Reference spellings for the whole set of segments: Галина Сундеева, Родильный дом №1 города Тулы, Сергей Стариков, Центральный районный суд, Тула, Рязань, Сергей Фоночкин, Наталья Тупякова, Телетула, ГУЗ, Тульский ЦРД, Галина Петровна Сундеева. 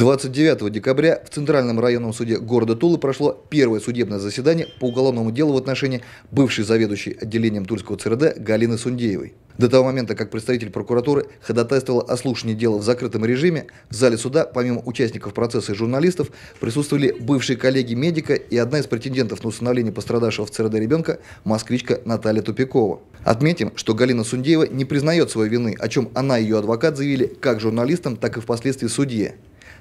29 декабря в Центральном районном суде города Тулы прошло первое судебное заседание по уголовному делу в отношении бывшей заведующей отделением Тульского ЦРД Галины Сундеевой. До того момента, как представитель прокуратуры ходатайствовал о слушании дела в закрытом режиме, в зале суда, помимо участников процесса и журналистов, присутствовали бывшие коллеги медика и одна из претендентов на усыновление пострадавшего в ЦРД ребенка, москвичка Наталья Тупякова. Отметим, что Галина Сундеева не признает своей вины, о чем она и ее адвокат заявили как журналистам, так и впоследствии судье.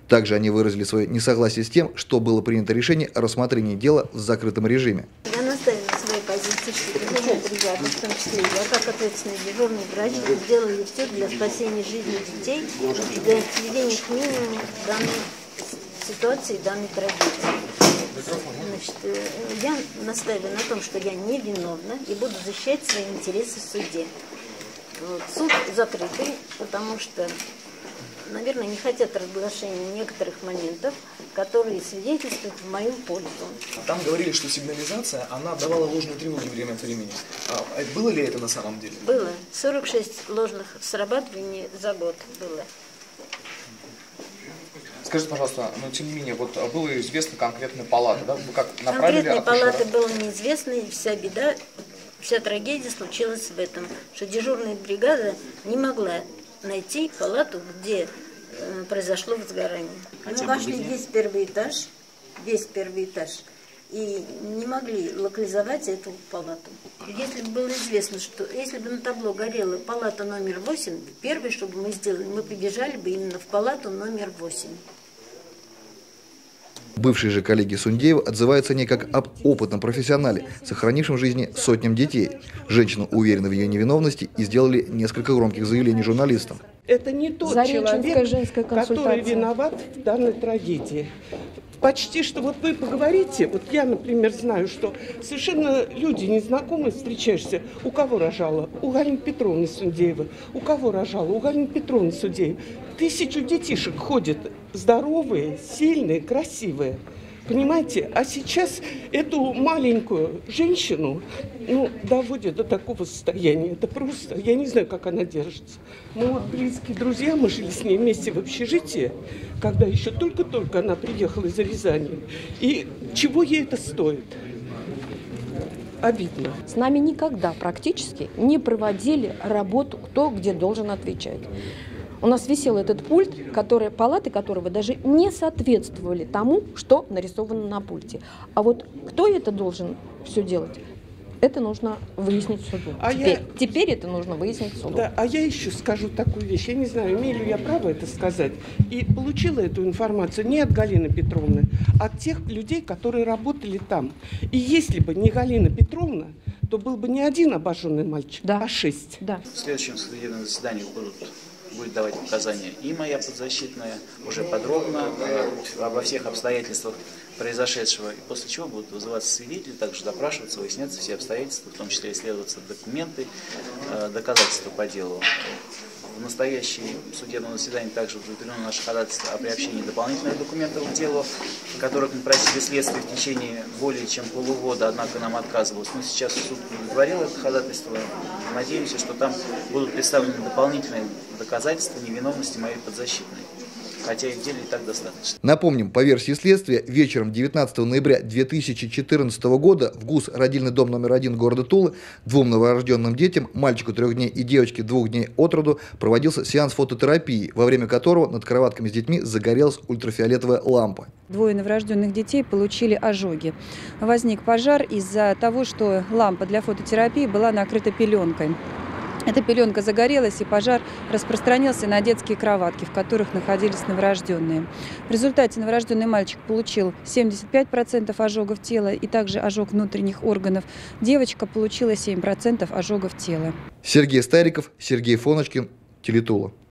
Также они выразили свое несогласие с тем, что было принято решение о рассмотрении дела в закрытом режиме. Я настаиваю на своей позиции, что ребята, в том числе я, как ответственный дежурный врач, сделали все для спасения жизни детей и для сведения к минимуму данной ситуации, данной трагедии. Значит, я настаиваю на том, что я не виновна и буду защищать свои интересы в суде. Вот. Суд закрытый, потому что... наверное, не хотят разглашения некоторых моментов, которые свидетельствуют в мою пользу. Там говорили, что сигнализация, она давала ложную тревогу время от времени. А было ли это на самом деле? Было. 46 ложных срабатываний за год было. Скажите, пожалуйста, но тем не менее, вот было известно конкретная палата, да? Вы как направили акушера? Конкретная палата была неизвестна, и вся беда, вся трагедия случилась в этом, что дежурная бригада не могла найти палату, где произошло возгорание. Мы вошли весь первый этаж, и не могли локализовать эту палату. Если бы было известно, что если бы на табло горела палата номер 8, первое, что бы мы сделали, мы побежали бы именно в палату номер 8. Бывшие же коллеги Сундеева отзываются о ней как об опытном профессионале, сохранившем жизни сотням детей. Женщина уверена в ее невиновности и сделали несколько громких заявлений журналистам. Это не тот человек, который виноват в данной трагедии. Почти что вот вы поговорите, вот я, например, знаю, что совершенно люди незнакомые, встречаешься, у кого рожала? У Галины Петровны Сундеевой. У кого рожала? У Галины Петровны Сундеевой. 1000 детишек ходят, здоровые, сильные, красивые. Понимаете? А сейчас эту маленькую женщину, ну, доводят до такого состояния. Это просто, я не знаю, как она держится. Мы вот близкие друзья, мы жили с ней вместе в общежитии, когда еще только-только она приехала из Рязани. И чего ей это стоит? Обидно. С нами никогда практически не проводили работу, кто где должен отвечать. У нас висел этот пульт, палаты которого даже не соответствовали тому, что нарисовано на пульте. А вот кто это должен все делать, это нужно выяснить суду. Теперь это нужно выяснить суду. Да, а я еще скажу такую вещь. Я не знаю, имею ли я право это сказать. И получила эту информацию не от Галины Петровны, а от тех людей, которые работали там. И если бы не Галина Петровна, то был бы не один обожженный мальчик, да, а 6. Да. В следующем судебном заседании будет давать показания и моя подзащитная, уже подробно обо всех обстоятельствах произошедшего, и после чего будут вызываться свидетели, также допрашиваться, выясняться все обстоятельства, в том числе исследоваться документы, доказательства по делу. В настоящем судебном заседании также удовлетворено наше ходатайство о приобщении дополнительных документов к делу, которых мы просили следствие в течение более чем полугода, однако нам отказывалось. Но сейчас суд удовлетворил это ходатайство. Надеемся, что там будут представлены дополнительные доказательства невиновности моей подзащитной. Хотя и в деле и так достаточно. Напомним, по версии следствия, вечером 19 ноября 2014 года в ГУЗ «Родильный дом №1 города Тулы» двум новорожденным детям, мальчику 3 дней и девочке 2 дней от роду, проводился сеанс фототерапии, во время которого над кроватками с детьми загорелась ультрафиолетовая лампа. 2 новорожденных детей получили ожоги. Возник пожар из-за того, что лампа для фототерапии была накрыта пеленкой. Эта пеленка загорелась, и пожар распространился на детские кроватки, в которых находились новорожденные. В результате новорожденный мальчик получил 75% ожогов тела и также ожог внутренних органов. Девочка получила 7% ожогов тела. Сергей Стариков, Сергей Фоночкин, Телетула.